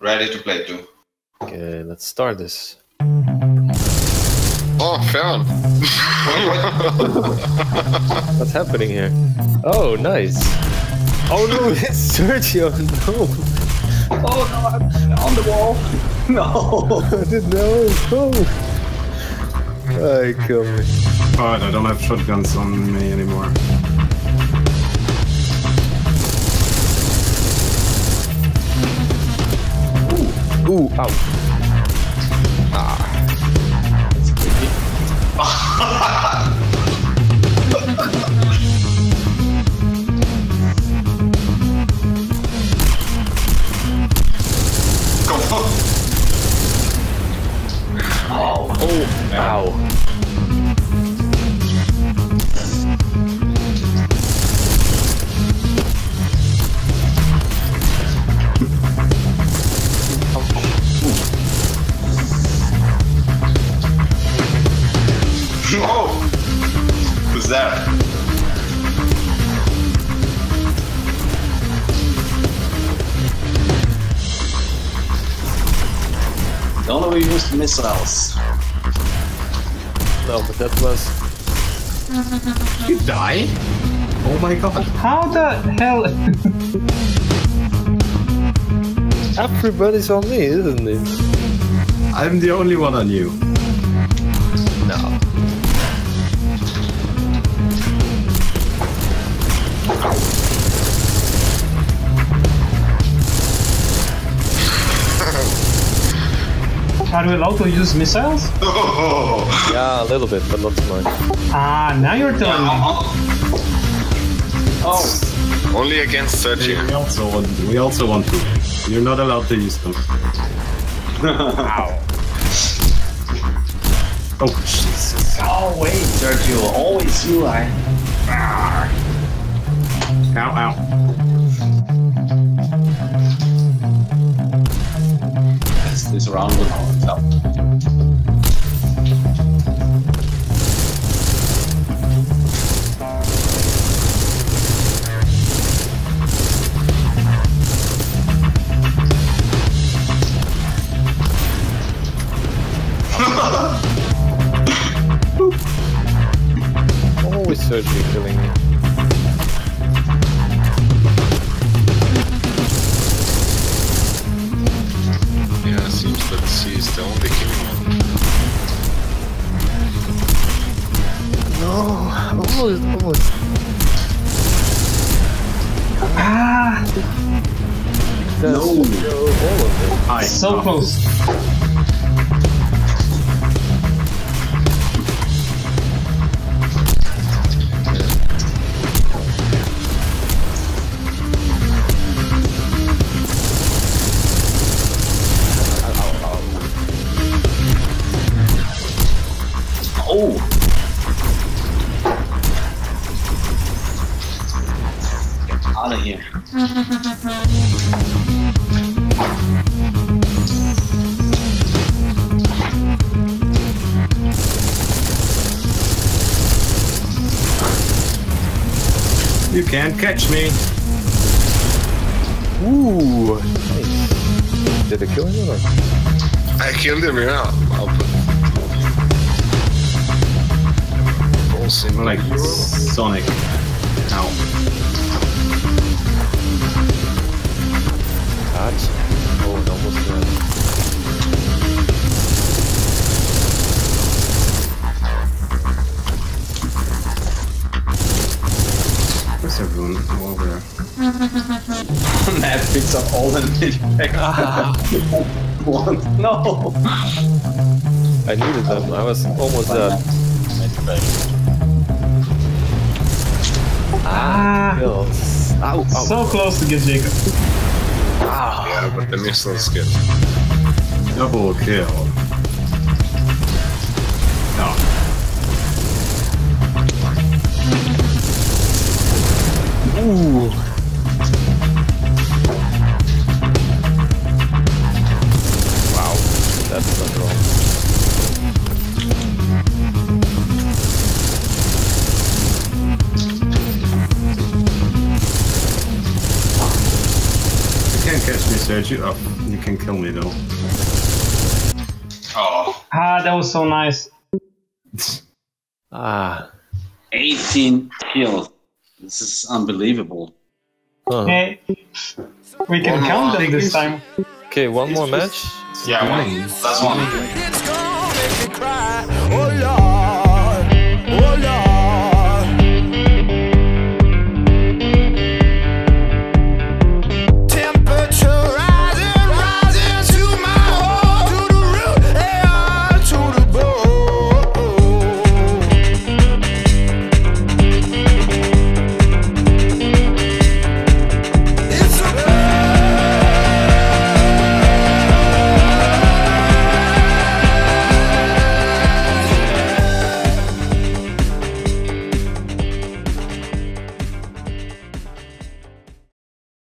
Ready to play too. Okay, let's start this. Oh, Fern! What's happening here? Oh, nice! Oh no, it's Sergio! No! Oh no, I'm on the wall! No! No! Oh, kill me. God, I don't have shotguns on me anymore. Ooh, ow. Ah. That's creepy. Oh. Oh, ow. Don't we used missiles? No, but that was... You die? Oh my god. How the hell? Everybody's on me, isn't it? I'm the only one on you. No. Are we allowed to use missiles? Oh. Yeah, a little bit, but not too much. Ah, now you're telling me. Oh. Only against Sergio. We also want to. You're not allowed to use them. Ow. Oh, Jesus. Oh, wait, Sergio. Always you, I. Ow, ow. That's this round with all itself. Sergio killing me. Yeah, it seems that she is the only killing one. No, almost. Ah! No! All of it. So close! Oh! Get out of here. You can't catch me. Ooh! Nice. Did I kill him or? I killed him, yeah. Like Sonic. Ow. Touch. Oh, it almost went. Where's everyone over there? Matt picks up all the nitpicks. No! I needed them. I was almost dead. Ah, ow, ow. So close to get Jacob. Ah. Yeah, but the missiles get double kill. No. Ooh. Wow, that's not wrong. Catch me, Sergio. Oh, you can kill me though. Oh. Ah, that was so nice. Ah. 18 kills. This is unbelievable. Huh. Hey, we can count them this time. Okay, one more match? Yeah, one. That's one.